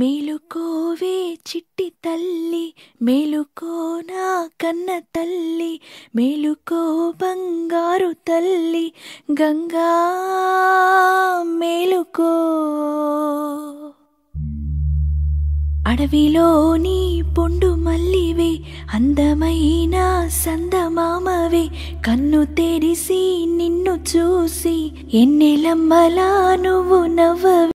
మేలుకోవే చిట్టి తల్లి మేలుకో నా కన్న తల్లి మేలుకో బంగారు తల్లి గంగా మేలుకో అడవిలో నీ పొండు మల్లివే అందమైన సందమామవే కన్ను తెరిసి నిన్ను చూసి ఎన్నెలమ్మలా నువ్వు నవ్వవే।